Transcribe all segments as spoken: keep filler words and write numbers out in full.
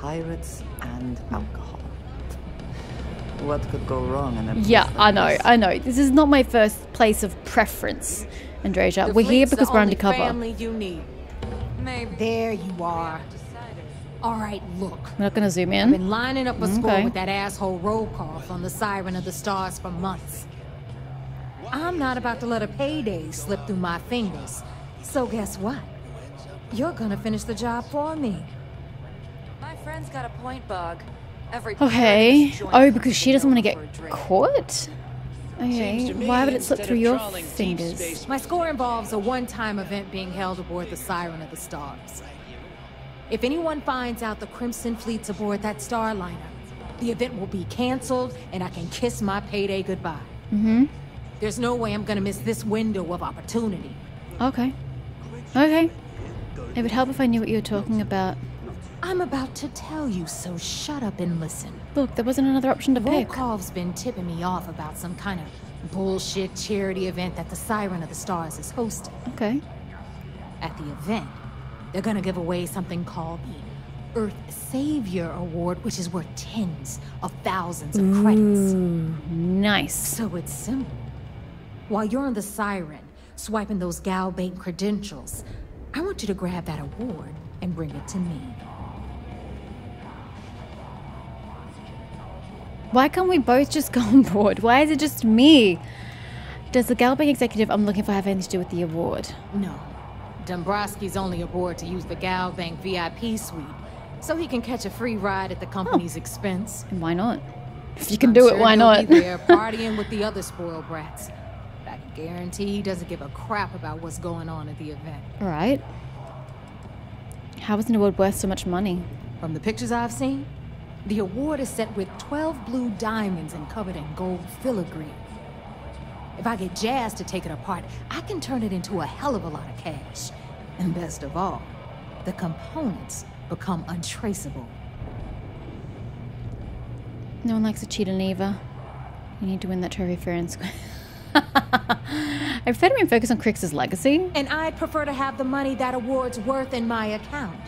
pirates, and alcohol. What could go wrong in a place? Yeah, I know, I know. This is not my first place of preference, Andreja. We're here because we're undercover. Family you need. Maybe. There you are. All right, look. We're not going to zoom in. I've been lining up a score okay. with that asshole roll call on the Siren of the Stars for months. I'm not about to let a payday slip through my fingers. So guess what? You're going to finish the job for me. My friend's got a point bug. Every okay. Oh, because she doesn't want to get caught? Okay. Why would it slip through your fingers? My score involves a one-time event being held aboard the Siren of the Stars. If anyone finds out the Crimson Fleet's aboard that Starliner, the event will be canceled and I can kiss my payday goodbye. Mm-hmm. There's no way I'm going to miss this window of opportunity. Okay. Okay. It would help if I knew what you were talking about. I'm about to tell you, so shut up and listen. Look, there wasn't another option to pick. Volkov's been tipping me off about some kind of bullshit charity event that the Siren of the Stars is hosting. Okay. At the event, they're gonna give away something called the Earth Savior Award, which is worth tens of thousands of credits. Ooh, nice. So it's simple. While you're on the Siren, swiping those Gal Bank credentials, I want you to grab that award and bring it to me. Why can't we both just go on board? Why is it just me? Does the Gal Bank executive I'm looking for have anything to do with the award? No. Dombrowski's only aboard to use the Gal Bank V I P suite, so he can catch a free ride at the company's oh. expense. And why not? If you can I'm do sure it, why he'll not? Be there partying with the other spoiled brats. I guarantee he doesn't give a crap about what's going on at the event. All right. How is an award worth so much money? From the pictures I've seen, the award is set with twelve blue diamonds and covered in gold filigree. If I get Jazz to take it apart, I can turn it into a hell of a lot of cash. And best of all, the components become untraceable. No one likes a cheater, neither. You need to win that trophy fair and square. I prefer to be focused on Crix's legacy. And I'd prefer to have the money that award's worth in my account.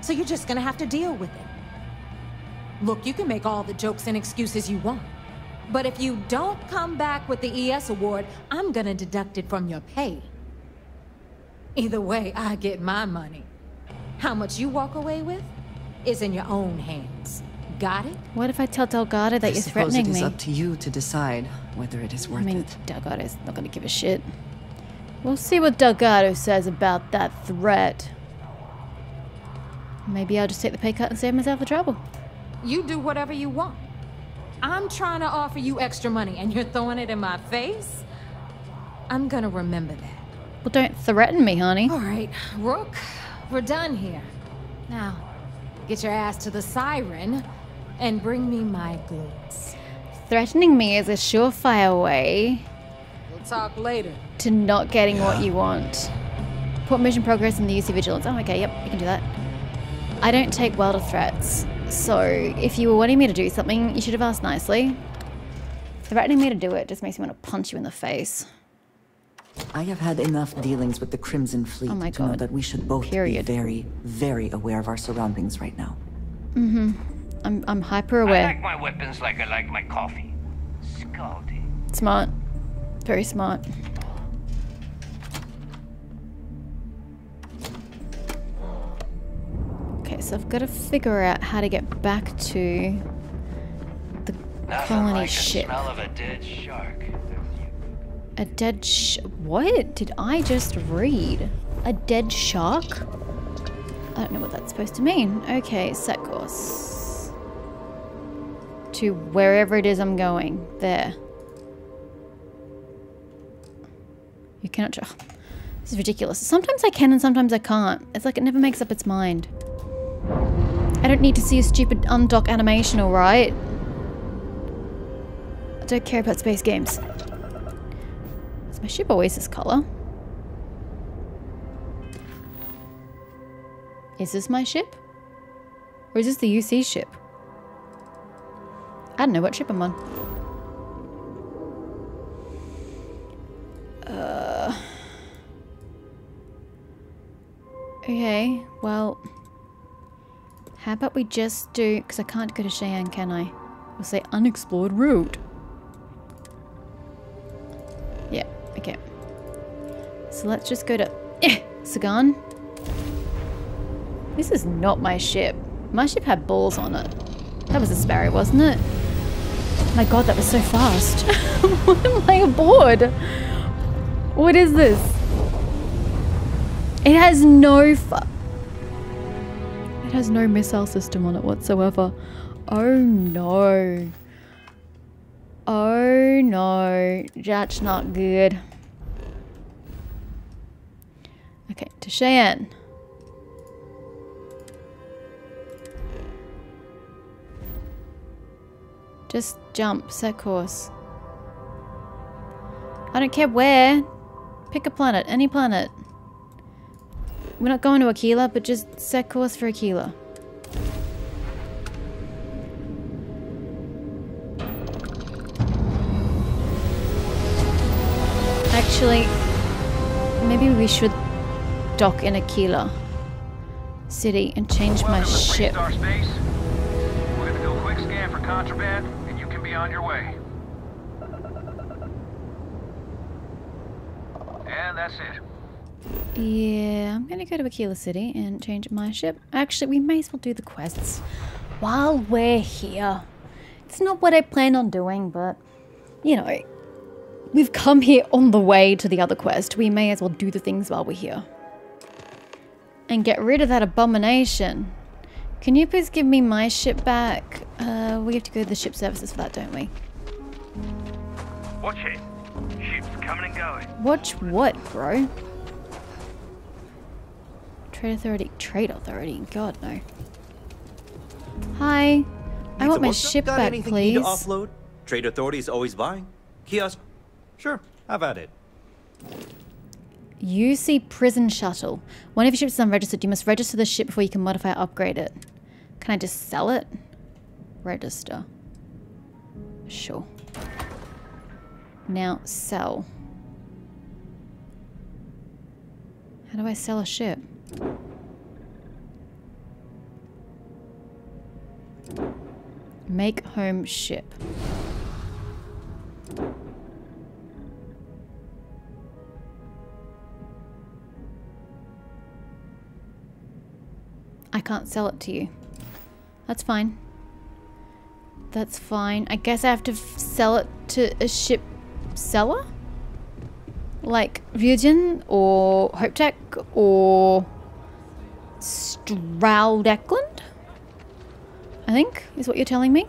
So you're just gonna have to deal with it. Look, you can make all the jokes and excuses you want, but if you don't come back with the E S award, I'm gonna deduct it from your pay. Either way, I get my money. How much you walk away with is in your own hands. Got it? What if I tell Delgado that I you're threatening me? It is me? Up to you to decide whether it is worth it. I mean, it. Delgado's not gonna give a shit. We'll see what Delgado says about that threat. Maybe I'll just take the pay cut and save myself the trouble. You do whatever you want. I'm trying to offer you extra money and you're throwing it in my face? I'm gonna remember that. Well, don't threaten me, honey. All right, Rook, we're done here. Now, get your ass to the Siren and bring me my goods. Threatening me is a surefire way. We'll talk later. To not getting yeah. what you want. Put mission progress in the U C Vigilance. Oh, okay, yep, you can do that. I don't take well to threats. So, if you were wanting me to do something, you should have asked nicely. Threatening me to do it just makes me want to punch you in the face. I have had enough dealings with the Crimson Fleet oh my to God. know that we should both Period. be very, very aware of our surroundings right now. Mm-hmm. I'm, I'm hyper aware. I like my weapons like I like my coffee. Scalding. Smart. Very smart. So I've got to figure out how to get back to the Nothing colony like ship. The smell of a dead shark. A dead sh- what? Did I just read? A dead shark? I don't know what that's supposed to mean. Okay, set course. To wherever it is I'm going. There. You cannot- this is ridiculous. Sometimes I can and sometimes I can't. It's like it never makes up its mind. I don't need to see a stupid undock animation, alright? I don't care about space games. Is my ship always this colour? Is this my ship? Or is this the U C ship? I don't know what ship I'm on. Uh. Okay, well... How about we just do... Because I can't go to Cheyenne, can I? We'll say unexplored route. Yeah, okay. So let's just go to... Eh, Sagan. This is not my ship. My ship had balls on it. That was a Sparrow, wasn't it? My god, that was so fast. What am I aboard? What is this? It has no fu- It has no missile system on it whatsoever. Oh no. Oh no. That's not good. Okay, to Cheyenne. Just jump, set course. I don't care where. Pick a planet, any planet. We're not going to Akila, but just set course for Akila. Actually, maybe we should dock in Akila City and change my ship. Scan for contraband, and you can be on your way. And that's it. Yeah, I'm gonna go to Akila City and change my ship. Actually, we may as well do the quests while we're here. It's not what I planned on doing, but, you know, we've come here on the way to the other quest. We may as well do the things while we're here. And get rid of that abomination. Can you please give me my ship back? Uh, we have to go to the ship services for that, don't we? Watch it. Ship's coming and going. Watch what, bro? Trade Authority. Trade Authority. God, no. Hi. I want my ship back, please. Need to offload? Trade Authority is always buying. Kiosk. Sure. I've had it. U C Prison Shuttle. One of your ships is unregistered. You must register the ship before you can modify or upgrade it. Can I just sell it? Register. Sure. Now sell. How do I sell a ship? Make home ship. I can't sell it to you. That's fine. That's fine. I guess I have to f sell it to a ship seller? Like Ryujin or HopeTech or Stroud Eklund? I think is what you're telling me.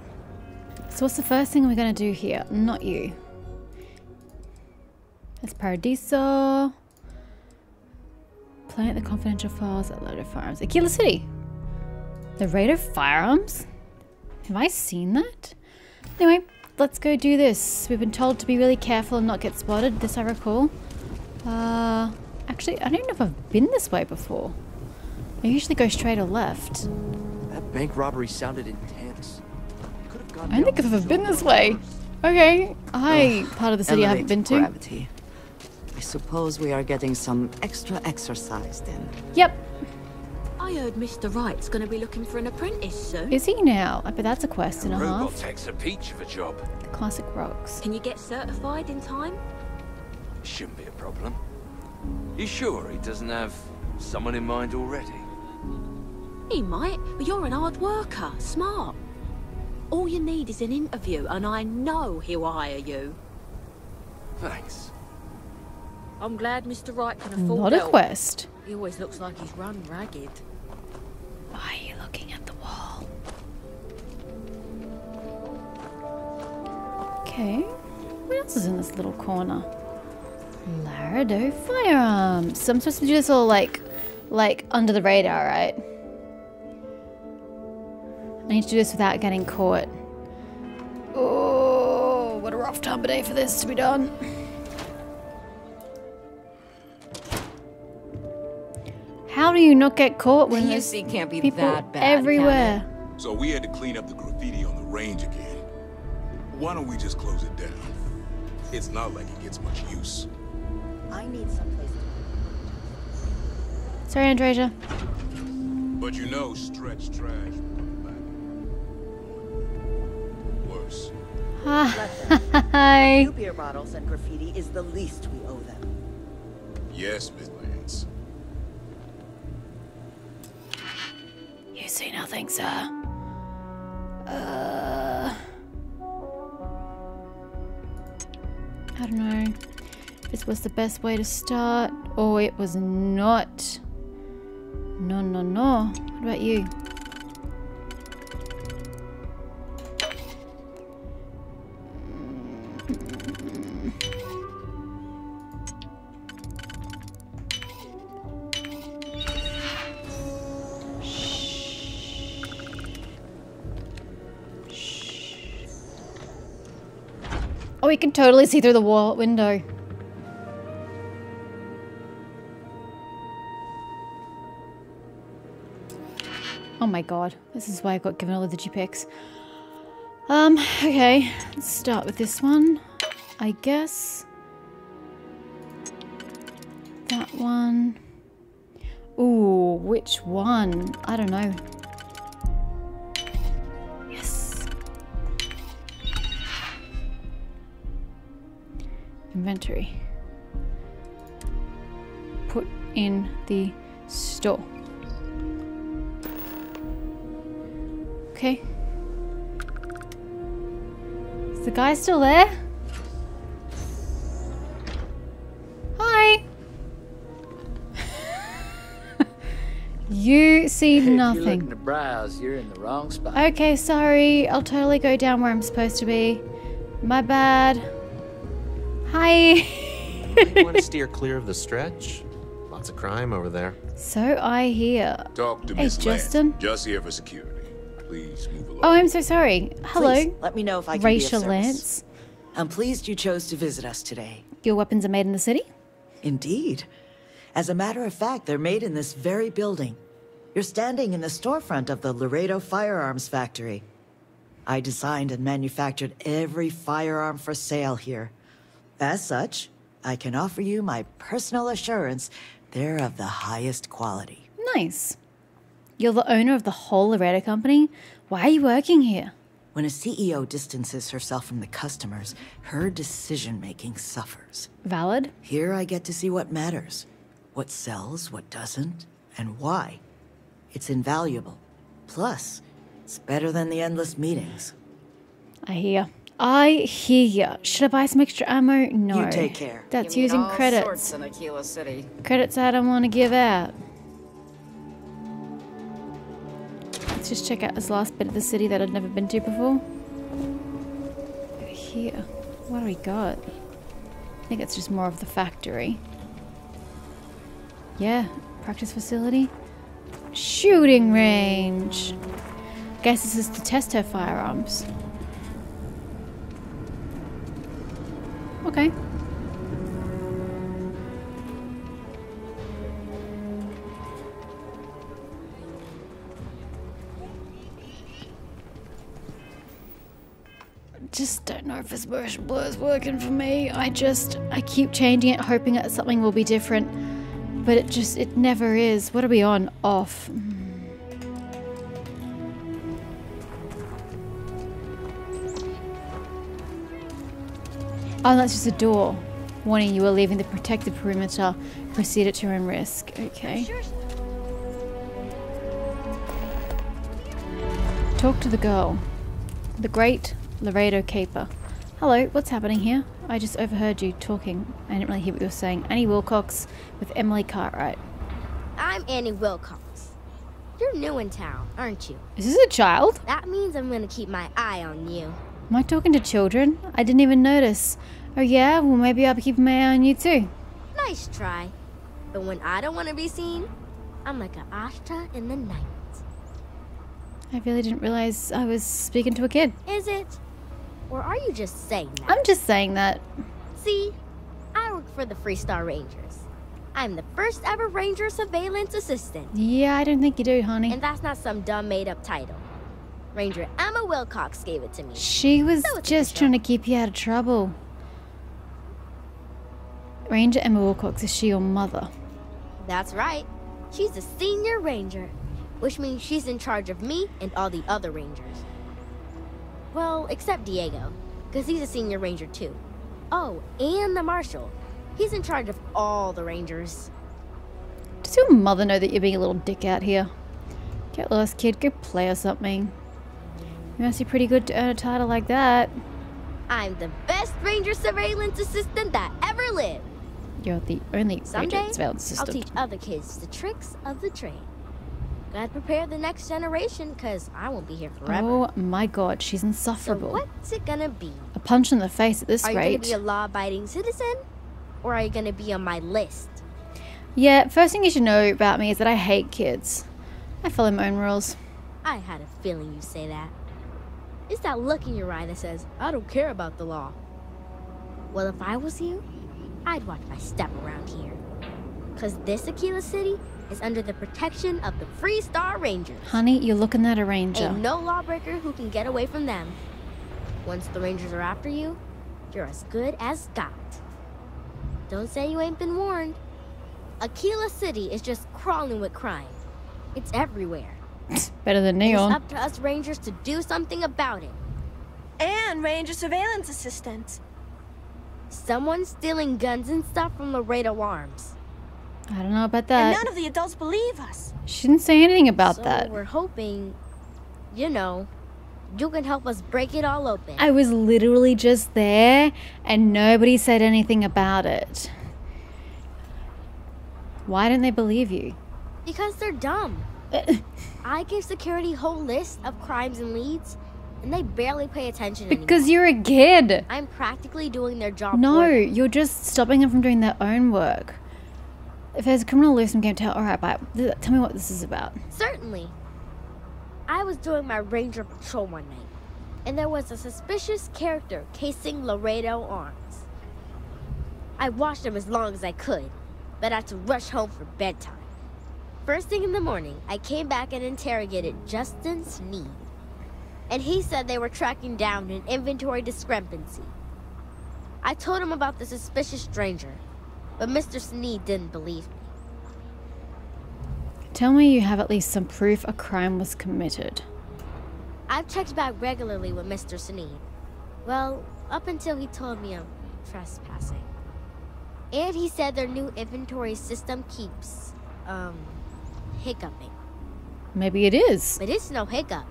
So what's the first thing we're going to do here? Not you. It's Paradiso. Plant the confidential files at Laredo Firearms. Akila City! The Laredo Firearms? Have I seen that? Anyway, let's go do this. We've been told to be really careful and not get spotted. This I recall. Uh, actually, I don't know if I've been this way before. I usually go straight or left. That bank robbery sounded intense. Could have gone I don't think I've ever been this way. Okay. Hi, uh, part of the city I haven't been to. Gravity. I suppose we are getting some extra exercise then. Yep. I heard Mister Wright's going to be looking for an apprentice soon. Is he now? I bet that's a quest and a half. Takes a peach of a job. The classic rocks. Can you get certified in time? Shouldn't be a problem. You sure he doesn't have someone in mind already? He might, but you're an hard worker, smart. All you need is an interview, and I know he'll hire you. Thanks. I'm glad Mister Wright can afford it. Not a quest. He always looks like he's run ragged. Why are you looking at the wall? Okay. What else is in this little corner? Laredo Firearms. So I'm supposed to do this all like, like under the radar, right? I need to do this without getting caught. Oh, what a rough time of day for this to be done. How do you not get caught when you see can't be that bad everywhere? So we had to clean up the graffiti on the range again. Why don't we just close it down? It's not like it gets much use. I need someplace. Sorry, Andresia. But you know, stretch trash will come back. Worse. Hi. Two beer bottles and graffiti is the least we owe them. Yes, Miss Lance. You see nothing, sir. Uh. I don't know. This was the best way to start, or oh, it was not. No, no, no. What about you? Oh, we can totally see through the wall window. Oh my god, this is why I got given all the digipecs. Um, okay, let's start with this one, I guess. That one. Ooh, which one? I don't know. Yes. Inventory. Put in the store. Okay. Is the guy still there? Hi! You see nothing. If you're looking to browse, you're in the wrong spot. Okay, sorry. I'll totally go down where I'm supposed to be. My bad. Hi! You want to steer clear of the stretch? Lots of crime over there. So I hear. Talk to hey, Miss Justin. Lance. Just here for security. Please move along. Oh, I'm so sorry. Hello. Please, let me know if I can Racial be of service. Lance. I'm pleased you chose to visit us today. Your weapons are made in the city? Indeed. As a matter of fact, they're made in this very building. You're standing in the storefront of the Laredo Firearms Factory. I designed and manufactured every firearm for sale here. As such, I can offer you my personal assurance they're of the highest quality. Nice. You're the owner of the whole Laredo company? Why are you working here? When a C E O distances herself from the customers, her decision-making suffers. Valid. Here I get to see what matters, what sells, what doesn't, and why. It's invaluable. Plus, it's better than the endless meetings. I hear. I hear ya. Should I buy some extra ammo? No. You take care. That's you using all credits. Sorts in Akila City. Credits I don't want to give out. Let's just check out this last bit of the city that I'd never been to before. Over here. What do we got? I think it's just more of the factory. Yeah, practice facility. Shooting range. Guess this is to test her firearms. Okay. Just don't know if it's working for me. I just, I keep changing it, hoping that something will be different. But it just, it never is. What are we on? Off. Oh, that's just a door. Warning, you are leaving the protected perimeter. Proceed at your own risk. Okay. Talk to the girl. The great... Laredo Caper. Hello, what's happening here? I just overheard you talking. I didn't really hear what you were saying. Annie Wilcox with Emily Cartwright. I'm Annie Wilcox. You're new in town, aren't you? Is this a child? That means I'm going to keep my eye on you. Am I talking to children? I didn't even notice. Oh yeah? Well, maybe I'll be keeping my eye on you too. Nice try. But when I don't want to be seen, I'm like an Ashtar in the night. I really didn't realize I was speaking to a kid. Is it? Or are you just saying that? I'm just saying that. See, I work for the Freestar Rangers. I'm the first ever Ranger Surveillance Assistant. Yeah, I don't think you do, honey. And that's not some dumb made-up title. Ranger Emma Wilcox gave it to me. She was so just trying to keep you out of trouble. Ranger Emma Wilcox, is she your mother? That's right. She's a senior ranger. which means she's in charge of me and all the other Rangers. Well, except Diego, because he's a senior Ranger too. Oh, and the Marshal. He's in charge of all the Rangers. Does your mother know that you're being a little dick out here? Get lost, kid. Go play or something. You must be pretty good to earn a title like that. I'm the best Ranger Surveillance Assistant that ever lived. You're the only Ranger Surveillance Assistant. Someday, I'll teach other kids the tricks of the trade. Gotta prepare the next generation, because I won't be here forever. Oh my god, she's insufferable. So what's it gonna be? A punch in the face at this rate. Are you gonna be a law-abiding citizen? Or are you gonna be on my list? Yeah, first thing you should know about me is that I hate kids. I follow my own rules. I had a feeling you'd say that. It's that look in your eye that says, I don't care about the law. Well, if I was you, I'd watch my step around here. Because this Akila City is under the protection of the Free Star Rangers. Honey, you're looking at a ranger. Ain't no lawbreaker who can get away from them. Once the Rangers are after you, you're as good as got. Don't say you ain't been warned. Akila City is just crawling with crime. It's everywhere. Better than Neon. It's up to us Rangers to do something about it. And Ranger Surveillance Assistants. Someone's stealing guns and stuff from Laredo Arms. I don't know about that. And none of the adults believe us. She didn't say anything about so that. We're hoping, you know, you can help us break it all open. I was literally just there and nobody said anything about it. Why didn't they believe you? Because they're dumb. I gave security whole list of crimes and leads, and they barely pay attention because anymore. You're a kid. I'm practically doing their job. No, for them. You're just stopping them from doing their own work. If there's a criminal loose, I'm going to tell. All right, bye. Tell me what this is about. Certainly. I was doing my Ranger patrol one night, and there was a suspicious character casing Laredo Arms. I watched him as long as I could, but I had to rush home for bedtime. First thing in the morning, I came back and interrogated Justin Sneed. And he said they were tracking down an inventory discrepancy. I told him about the suspicious stranger, but Mister Sneed didn't believe me. Tell me you have at least some proof a crime was committed. I've checked back regularly with Mister Sneed. Well, up until he told me I'm trespassing. And he said their new inventory system keeps, um... hiccuping. Maybe it is. But it's no hiccup.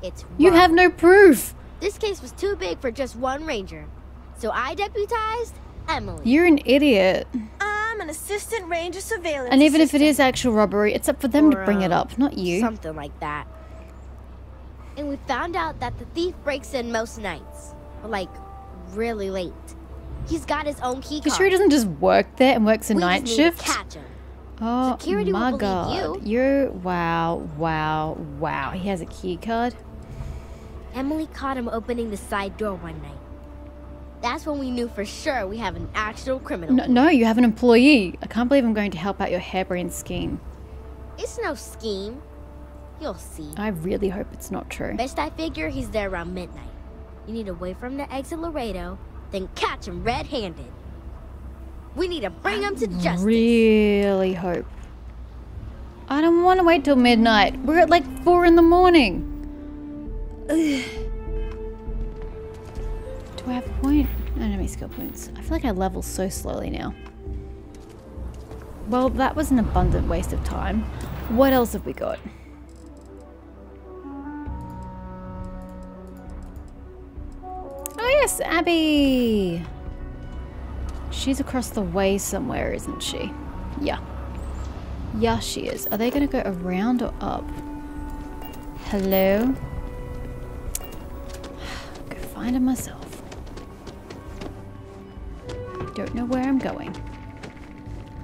It's wrong. You have no proof. This case was too big for just one ranger, so I deputized Emily. You're an idiot. I'm an assistant ranger surveillance. And even assistant. If it is actual robbery, it's up for them or, to bring uh, it up, not you. Something like that. And we found out that the thief breaks in most nights, like really late. He's got his own key card. You sure he doesn't just work there and works a we night just need shift? To catch him. Oh security my god, you. You're, wow, wow, wow. He has a key card? Emily caught him opening the side door one night. That's when we knew for sure we have an actual criminal. No, no, you have an employee. I can't believe I'm going to help out your harebrained scheme. It's no scheme. You'll see. I really hope it's not true. Best I figure he's there around midnight. You need to wait for him to exit Laredo, then catch him red-handed. We need to bring him to justice. Really hope. I don't want to wait till midnight. We're at like four in the morning. Ugh. Do I have a point? I don't have any skill points. I feel like I level so slowly now. Well, that was an abundant waste of time. What else have we got? Oh yes, Abby. She's across the way somewhere, isn't she? Yeah. Yeah, she is. Are they going to go around or up? Hello? Go find her myself. Don't know where I'm going.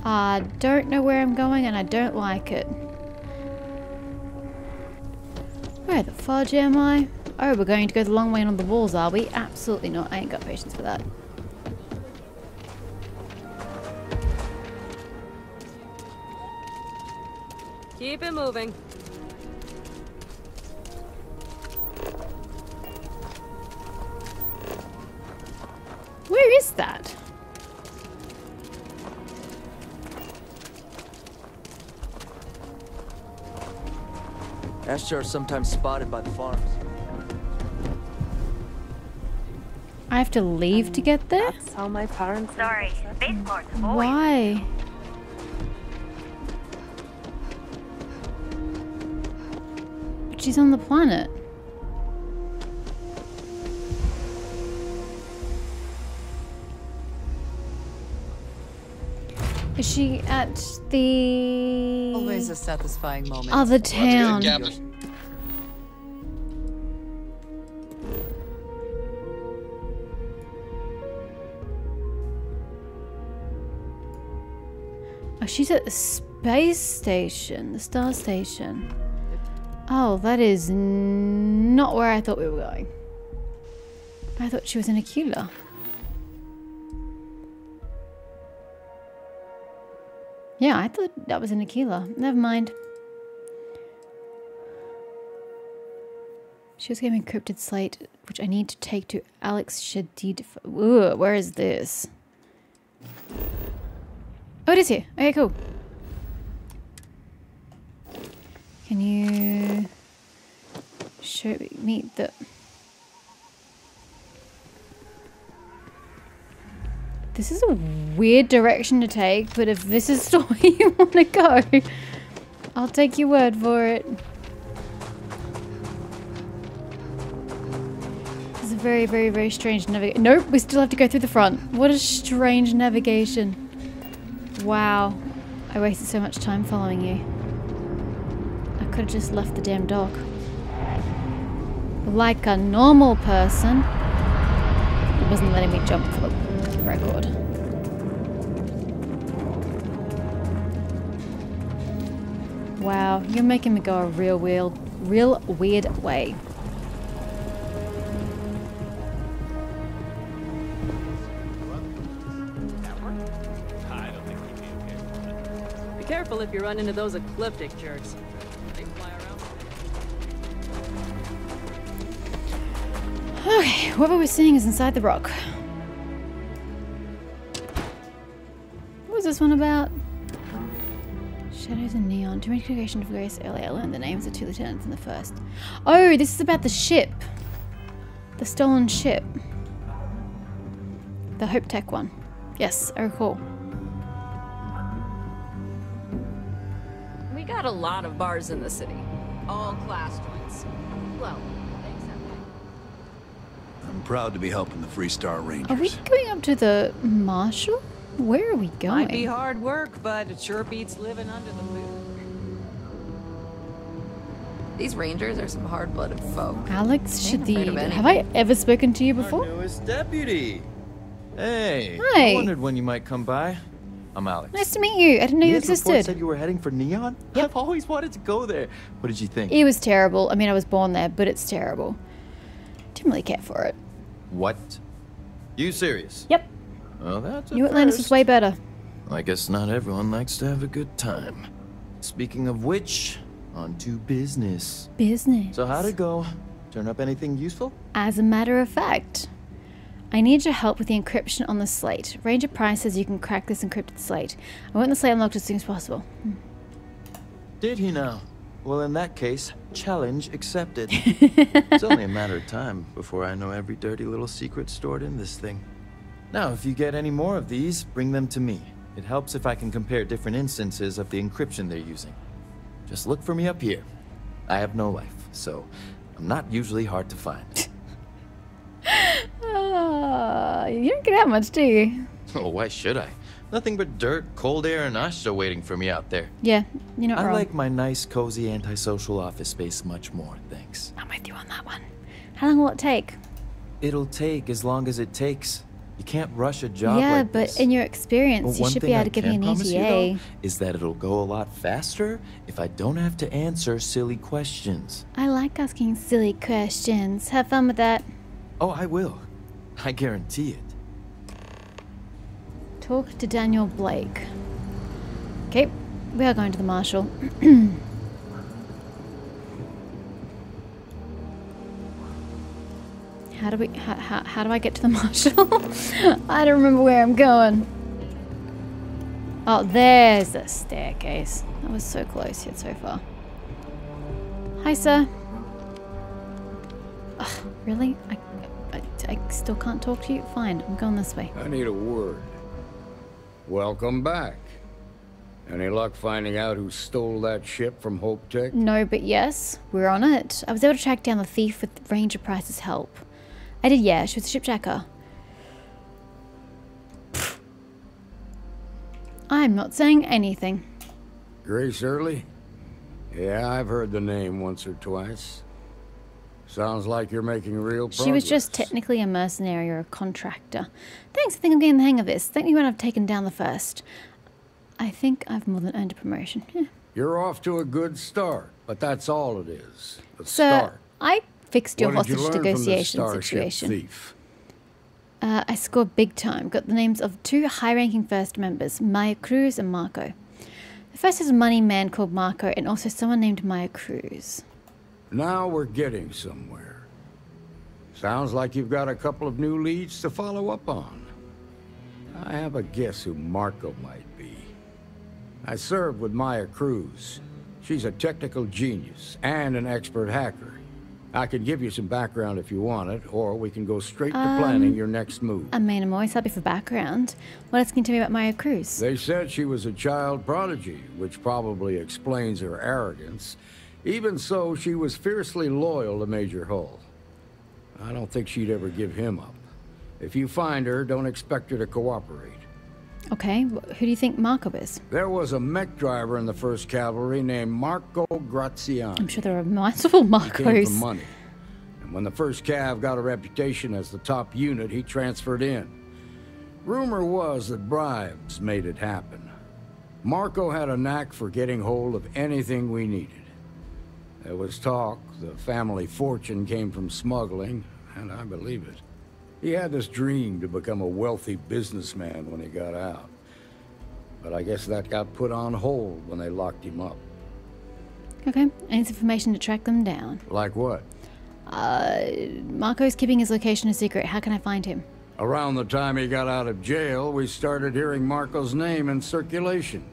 I don't know where I'm going and I don't like it. Where the fudge am I? Oh, we're going to go the long way on the walls, are we? Absolutely not. I ain't got patience for that. Keep it moving. Where is that? are sometimes spotted by the farms. I have to leave um, to get there? That's how my parents... Sorry, spaceport's void. Why? But she's on the planet. Is she at the... Always a satisfying moment. Other town. Oh, she's at the space station, the star station. Oh, that is not where I thought we were going. I thought she was in Akila. Yeah, I thought that was in Akila. Never mind. She was given encrypted slate, which I need to take to Alex Shadid. Ooh, where is this? Oh, it is here. Okay, cool. Can you show me the... This is a weird direction to take, but if this is the way you want to go, I'll take your word for it. This is a very, very, very strange navigation. Nope, we still have to go through the front. What a strange navigation. Wow. I wasted so much time following you. I could have just left the damn dock. Like a normal person. It wasn't letting me jump for the record. Wow, you're making me go a real weird, real weird way. Be careful if you run into those ecliptic jerks. They fly around. Okay, whoever we're seeing is inside the rock. This one about shadows and neon. During creation of grace earlier, I learned the names of two lieutenants in the first. Oh, this is about the ship, the stolen ship, the HopeTech one. Yes, I recall. We got a lot of bars in the city, all class joints. Well, except I'm proud to be helping the Freestar Rangers. Are we going up to the marshal? Where are we going? Might be hard work, but it sure beats living under the moon. These rangers are some hard-blooded folk. Alex Shadid, have I ever spoken to you before? Our newest deputy. Hey. Hi. I wondered when you might come by. I'm Alex. Nice to meet you. I didn't know you existed. Report said you were heading for Neon? Yep. I've always wanted to go there. What did you think? It was terrible. I mean, I was born there, but it's terrible. Didn't really care for it. What? You serious? Yep. Well, that's New Atlantis is way better. I guess not everyone likes to have a good time. Speaking of which, on to business. Business. So how'd it go? Turn up anything useful? As a matter of fact, I need your help with the encryption on the slate. Ranger Prime says you can crack this encrypted slate. I want the slate unlocked as soon as possible. Hmm. Did he now? Well, in that case, challenge accepted. It's only a matter of time before I know every dirty little secret stored in this thing. Now, if you get any more of these, bring them to me. It helps if I can compare different instances of the encryption they're using. Just look for me up here. I have no life, so I'm not usually hard to find. uh, you don't get out much, do you? Oh, why should I? Nothing but dirt, cold air, and Ashtar waiting for me out there. Yeah, you're not wrong. I like my nice, cozy, antisocial office space much more, thanks. I'm with you on that one. How long will it take? It'll take as long as it takes. You can't rush a job yeah, like this. Yeah, but in your experience, you should be able I to give me an E T A. You, though, is that it'll go a lot faster if I don't have to answer silly questions. I like asking silly questions. Have fun with that. Oh, I will. I guarantee it. Talk to Daniel Blake. Okay, we are going to the marshal. How do we? How, how, how do I get to the marshal? I don't remember where I'm going. Oh, there's a staircase. That was so close yet so far. Hi, sir. Ugh, really? I, I, I still can't talk to you? Fine, I'm going this way. I need a word. Welcome back. Any luck finding out who stole that ship from HopeTech? No, but yes, we're on it. I was able to track down the thief with Ranger Price's help. I did, yeah, she was a shipjacker. I'm not saying anything. Grace Early? Yeah, I've heard the name once or twice. Sounds like you're making real progress. She was just technically a mercenary or a contractor. Thanks, I think I'm getting the hang of this. Thank you when I've taken down the first. I think I've more than earned a promotion. Yeah. You're off to a good start, but that's all it is. A Sir, start. I fixed your what hostage you negotiation situation. Thief? Uh, I scored big time. Got the names of two high-ranking first members, Maya Cruz and Marco. The first is a money man called Marco, and also someone named Maya Cruz. Now we're getting somewhere. Sounds like you've got a couple of new leads to follow up on. I have a guess who Marco might be. I served with Maya Cruz. She's a technical genius and an expert hacker. I could give you some background if you want it, or we can go straight um, to planning your next move. I mean, I'm always happy for background. What else can you tell me about Maya Cruz? They said she was a child prodigy, which probably explains her arrogance. Even so, she was fiercely loyal to Major Hull. I don't think she'd ever give him up. If you find her, don't expect her to cooperate. Okay, who do you think Marco is? There was a mech driver in the first Cavalry named Marco Graziani. I'm sure there are multiple Marcos. He came for money. And when the first Cav got a reputation as the top unit, he transferred in. Rumor was that bribes made it happen. Marco had a knack for getting hold of anything we needed. There was talk the family fortune came from smuggling, and I believe it. He had this dream to become a wealthy businessman when he got out. But I guess that got put on hold when they locked him up. Okay, I need information to track them down. Like what? Uh, Marco's keeping his location a secret. How can I find him? Around the time he got out of jail, we started hearing Marco's name in circulation.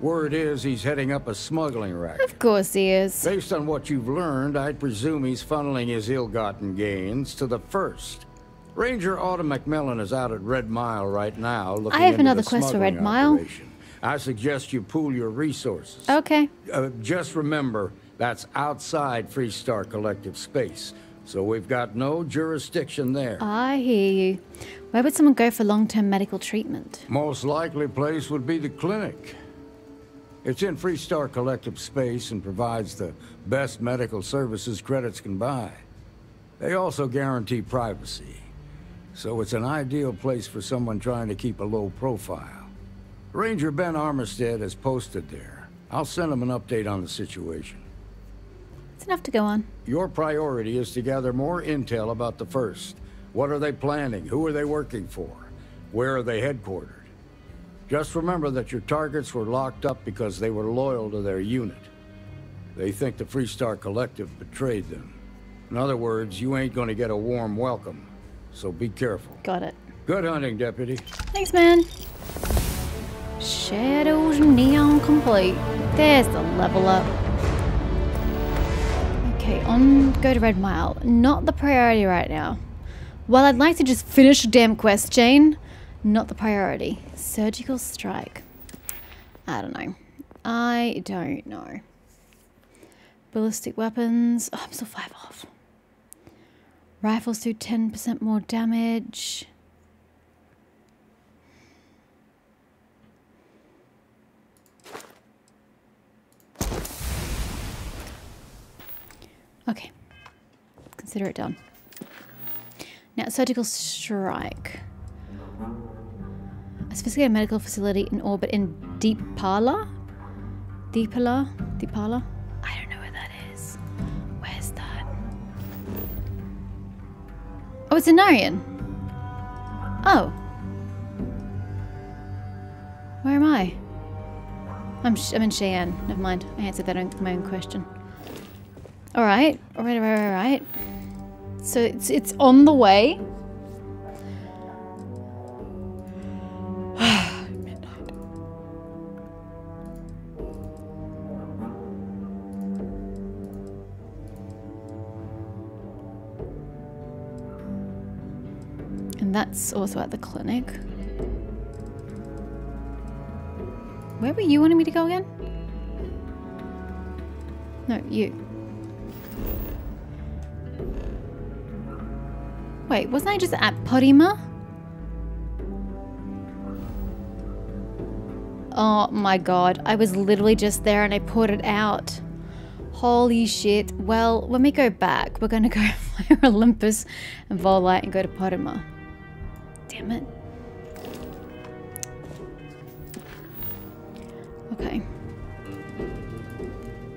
Word is he's heading up a smuggling racket. Of course he is. Based on what you've learned, I'd presume he's funneling his ill-gotten gains to the first. Ranger Autumn McMillan is out at Red Mile right now looking I have into another the quest for Red Mile. Operation. I suggest you pool your resources. Okay. Uh, just remember, that's outside Freestar Collective space, so we've got no jurisdiction there. I hear you. Where would someone go for long-term medical treatment? Most likely place would be the clinic. It's in Freestar Collective space and provides the best medical services credits can buy. They also guarantee privacy. So it's an ideal place for someone trying to keep a low profile. Ranger Ben Armistead is posted there. I'll send him an update on the situation. It's enough to go on. Your priority is to gather more intel about the first. What are they planning? Who are they working for? Where are they headquartered? Just remember that your targets were locked up because they were loyal to their unit. They think the Freestar Collective betrayed them. In other words, you ain't gonna get a warm welcome. So be careful. Got it. Good hunting, Deputy. Thanks, man. Shadows neon complete. There's the level up. Okay, on go to Red Mile. Not the priority right now. Well, I'd like to just finish the damn quest, Jane. Not the priority. Surgical strike. I don't know. I don't know. Ballistic weapons. Oh, I'm still five off. Rifles do ten percent more damage. Okay. Consider it done. Now, surgical strike. A sophisticated medical facility in orbit in Deepala? Deepala? Deepala? I don't know where that is. Where's that? Oh, it's in Narian. Oh. Where am I? I'm, sh I'm in Cheyenne. Never mind. I answered that on my own question. Alright. Alright, alright, alright. So it's, it's on the way. Midnight. that's also at the clinic. Where were you wanting me to go again? No, you. Wait, wasn't I just at Potima? Oh my god, I was literally just there and I poured it out. Holy shit. Well, when we go back, we're gonna go fire Olympus and Volite and go to Potima. Damn it. Okay.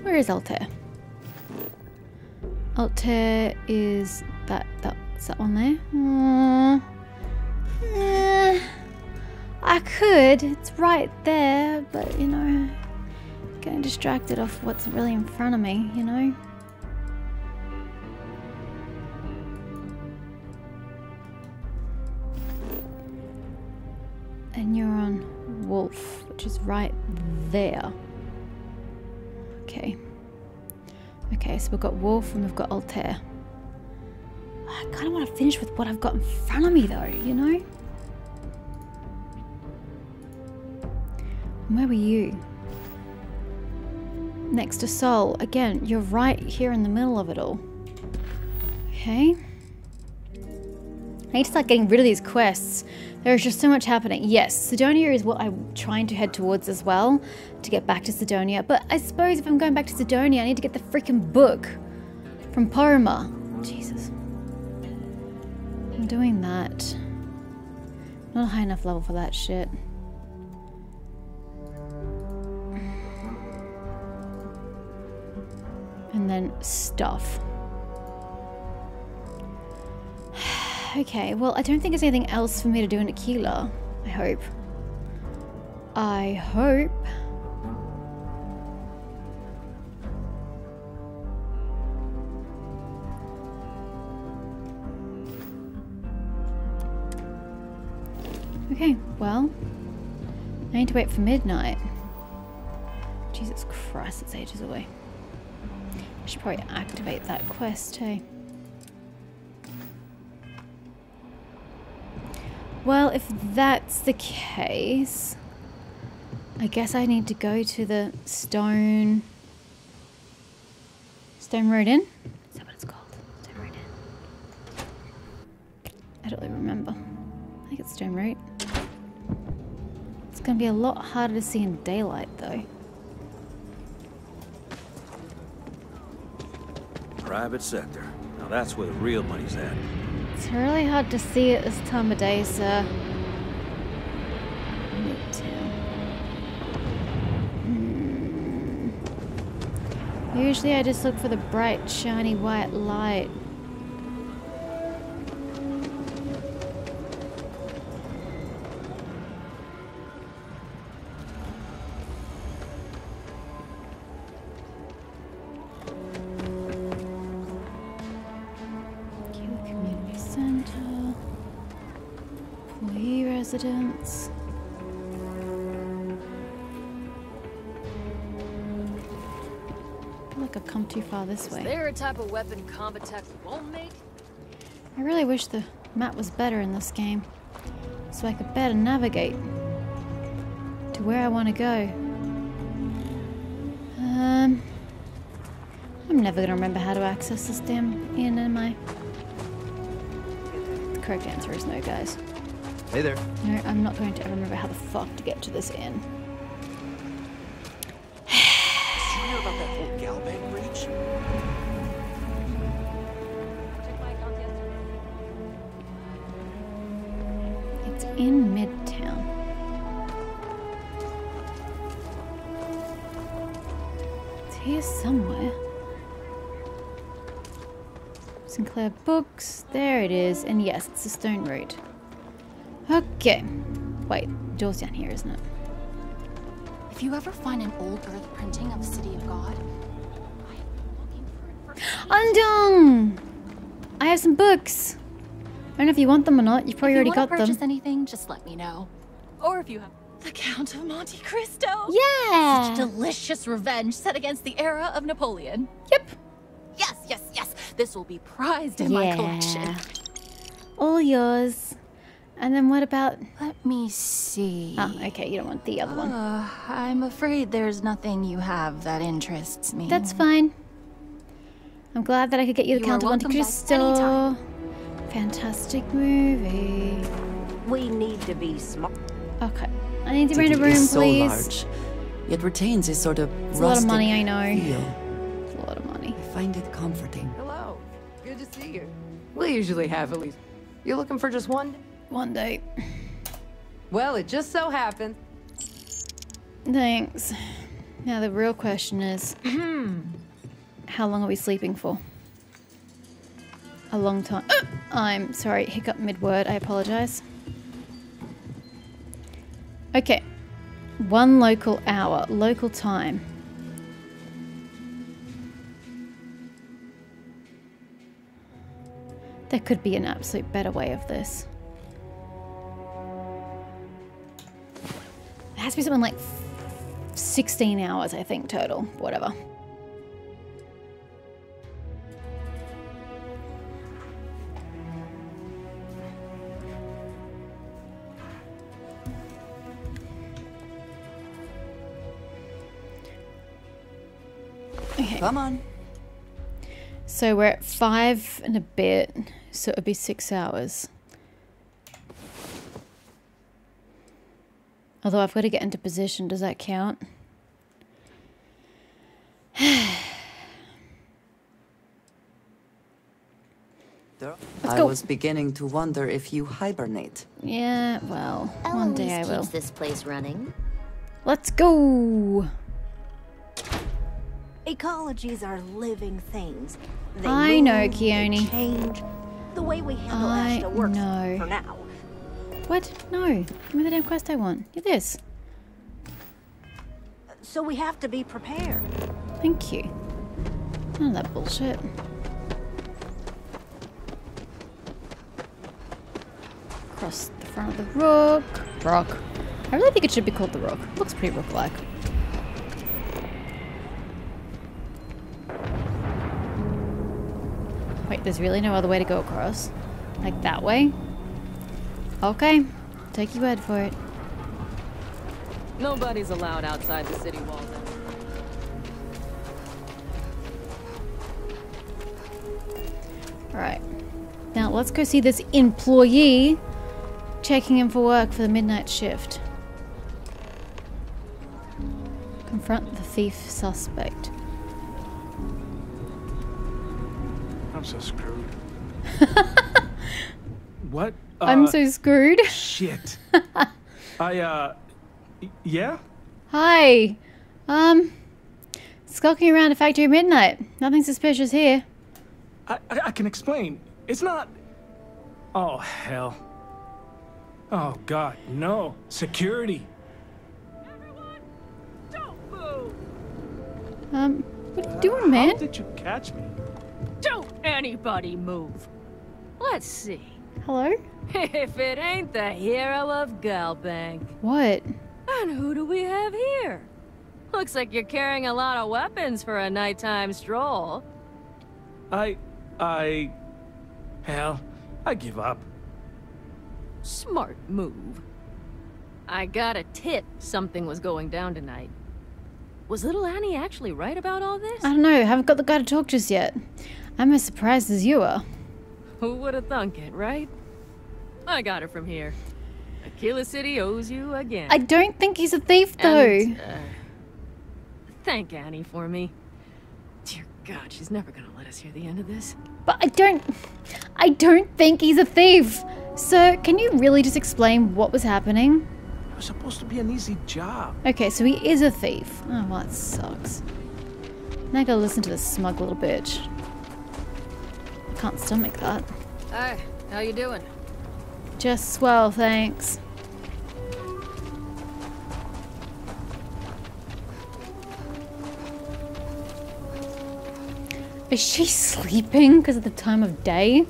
Where is Altair? Altair is that, that, is that one there? Mm. Eh. I could, it's right there, but you know, getting distracted off what's really in front of me, you know? And you're on Wolf, which is right there. Okay. Okay, so we've got Wolf and we've got Altair. I kind of want to finish with what I've got in front of me though, you know? Where were you? Next to Sol. Again, you're right here in the middle of it all. Okay. I need to start getting rid of these quests. There's just so much happening. Yes, Sidonia is what I'm trying to head towards as well, to get back to Sidonia. But I suppose if I'm going back to Sidonia, I need to get the freaking book from Potima. Jesus. I'm doing that. Not a high enough level for that shit. And then stuff. Okay, well, I don't think there's anything else for me to do in Akila. I hope. I hope. Okay, well, I need to wait for midnight. Jesus Christ, it's ages away. I should probably activate that quest, hey? Well, if that's the case, I guess I need to go to the Stone... Stone Road Inn? Is that what it's called? Stone Road Inn? I don't really remember. I think it's Stone Road. It's gonna be a lot harder to see in daylight, though. Private sector. Now that's where the real money's at. It's really hard to see it this time of day, sir. Me too. Mm. Usually I just look for the bright, shiny, white light. Residence. I feel like I've come too far this way. Is there a type of weapon Combatech won't make? I really wish the map was better in this game, so I could better navigate to where I want to go. Um, I'm never gonna remember how to access this damn inn, am I? The correct answer is no, guys. Hey there. No, I'm not going to ever remember how the fuck to get to this inn. Did you hear about that whole Gal Bank breach? It's in Midtown. It's here somewhere. Sinclair Books. There it is. And yes, it's the Stone Road. Okay. Wait, door's down here, isn't it? If you ever find an old Earth printing of City of God, I'm looking for it for Undone! I have some books. I don't know if you want them or not. You've probably already got them. If you want to purchase anything, just let me know. Or if you have the Count of Monte Cristo. Yeah. Such delicious revenge set against the era of Napoleon. Yep. Yes, yes, yes. This will be prized in yeah. my collection. All yours. And then what about... Let me see... Oh, okay, you don't want the other uh, one. I'm afraid there's nothing you have that interests me. That's fine. I'm glad that I could get you the Count of Monte Cristo. Fantastic movie. We need to be smart. Okay. I need to rent a room, is so please. Large, it retains a sort of it's rustic a lot of money, I know. Feel. It's a lot of money. I find it comforting. Hello. Good to see you. We usually have at least... You're looking for just one? One day. Well, it just so happened. Thanks. Now the real question is... How long are we sleeping for? A long time. Oh, I'm sorry, hiccup mid-word, I apologize. Okay. One local hour, local time. There could be an absolute better way of this. It has to be something like sixteen hours, I think, total. Whatever. Okay. Come on. So we're at five and a bit, so it'll be six hours. Although I've got to get into position, does that count? I was beginning to wonder if you hibernate. Yeah, well, one day I will. Keeps this place running. Let's go. Ecologies are living things. They I move, know, Keone. Change the way we handle Ashtar works know. For now. What? No. Give me the damn quest I want. Get this. So we have to be prepared. Thank you. None of that bullshit. Across the front of the Rook. Rock. I really think it should be called the Rook. Looks pretty Rook-like. Wait, there's really no other way to go across? Like that way? Okay, take your word for it. Nobody's allowed outside the city walls. Alright, now let's go see this employee checking in for work for the midnight shift. Confront the thief suspect. I'm so screwed. What? Uh, I'm so screwed. Shit. I, uh, yeah? Hi. Um, skulking around a factory at midnight. Nothing suspicious here. I, I, I can explain. It's not... Oh, hell. Oh, God, no. Security. Everyone, don't move. Um, what are you doing, uh, man? How did you catch me? Don't anybody move. Let's see. Hello? If it ain't the hero of Gal Bank. What? And who do we have here? Looks like you're carrying a lot of weapons for a nighttime stroll. I... I... Hell, I give up. Smart move. I got a tip something was going down tonight. Was little Annie actually right about all this? I don't know. I haven't got the guy to talk just yet. I'm as surprised as you are. Who would have thunk it, right? I got it from here. Akila City owes you again. I don't think he's a thief, though. And, uh, thank Annie for me. Dear God, she's never gonna let us hear the end of this. But I don't... I don't think he's a thief. Sir, can you really just explain what was happening? It was supposed to be an easy job. Okay, so he is a thief. Oh, well, that sucks. Now I gotta listen to this smug little bitch. Can't stomach that. Hi, how you doing? Just swell, thanks. Is she sleeping because of the time of day?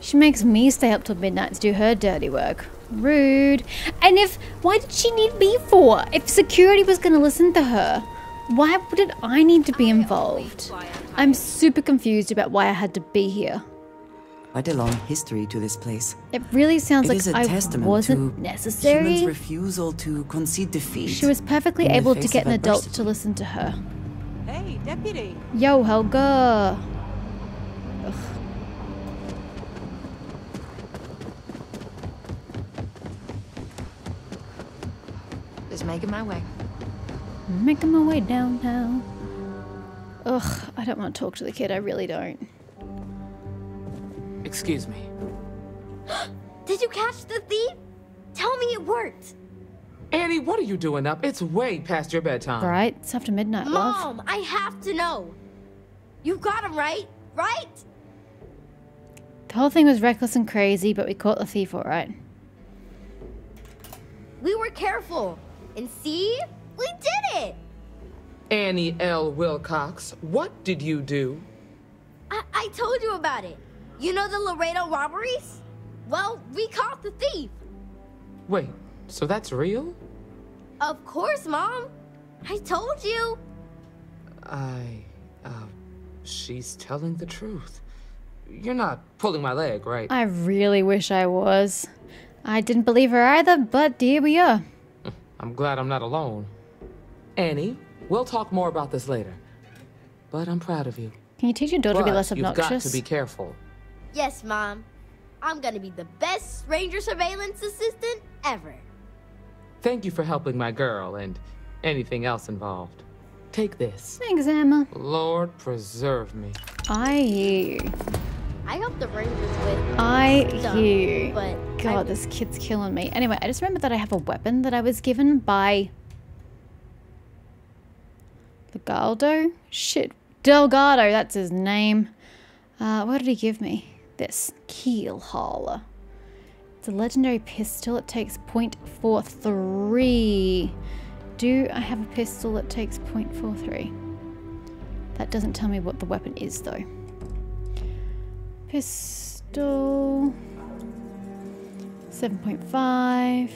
She makes me stay up till midnight to do her dirty work. Rude. And if, why did she need me for? If security was going to listen to her, why did I need to be involved? I'm super confused about why I had to be here. quite a long history to this place. It really sounds it like I wasn't necessary. Human's refusal to concede defeat. She was perfectly able to get an adult to listen to her. Hey, deputy. Yo, Helga. Ugh. Just making my way. Making my way downtown. Ugh, I don't want to talk to the kid. I really don't. Excuse me. Did you catch the thief? Tell me it worked. Annie, what are you doing up? It's way past your bedtime. All right, it's after midnight, Mom, love. Mom, I have to know. You got him, right? Right? The whole thing was reckless and crazy, but we caught the thief all right. We were careful. And see? We did it! Annie L. Wilcox, what did you do? I, I told you about it. You know the Laredo robberies? Well, we caught the thief. Wait, so that's real? Of course, Mom. I told you. I, uh, she's telling the truth. You're not pulling my leg, right? I really wish I was. I didn't believe her either, but here we are. I'm glad I'm not alone. Annie, we'll talk more about this later. But I'm proud of you. Can you teach your daughter but to be less obnoxious? You've got to be careful. Yes, Mom. I'm gonna be the best Ranger Surveillance Assistant ever. Thank you for helping my girl and anything else involved. Take this. Thanks, Emma. Lord preserve me. I hear you. I hope the Rangers win. I hear you. But God, I... this kid's killing me. Anyway, I just remember that I have a weapon that I was given by... Delgado? Shit. Delgado, that's his name. Uh, what did he give me? This keel hauler. It's a legendary pistol. It takes point four three. Do I have a pistol that takes point four three? That doesn't tell me what the weapon is though. Pistol seven point five.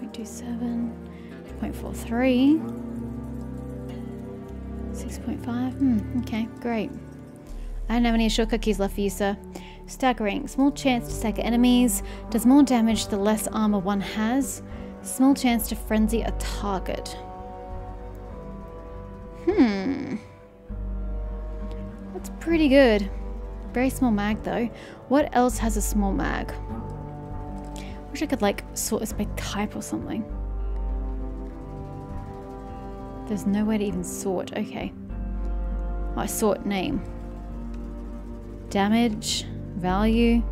point two seven. point four three. six point five. Hmm, okay, great. I don't have any short cookies left for you, sir. Staggering. Small chance to stagger enemies. Does more damage the less armor one has. Small chance to frenzy a target. Hmm. That's pretty good. Very small mag, though. What else has a small mag? Wish I could, like, sort this by type or something. There's no way to even sort. Okay. Oh, I sort name. Damage, value,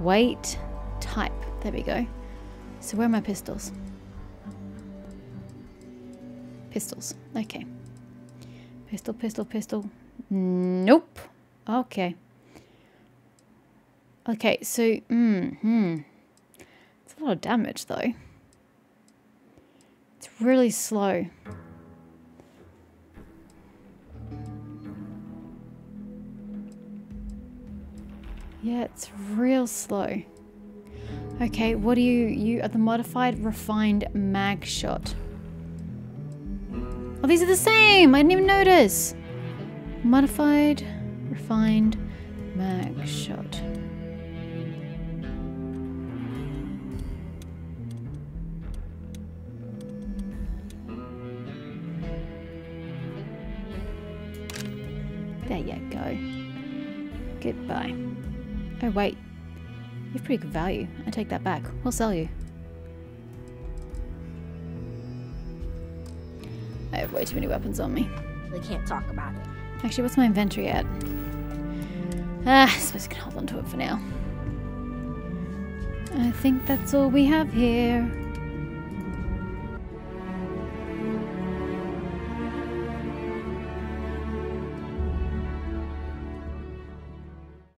weight, type. There we go. So where are my pistols? Pistols. Okay. Pistol, pistol, pistol. Nope. Okay. Okay, so... Mm-hmm. It's a lot of damage, though. It's really slow. Yeah, it's real slow. Okay, what do you... You are the modified refined mag shot. Oh, these are the same! I didn't even notice! Modified refined mag shot. There you go. Goodbye. Oh wait, you have pretty good value. I take that back. We'll sell you. I have way too many weapons on me. We can't talk about it. Actually, what's my inventory at? Ah, I suppose I can hold on to it for now. I think that's all we have here.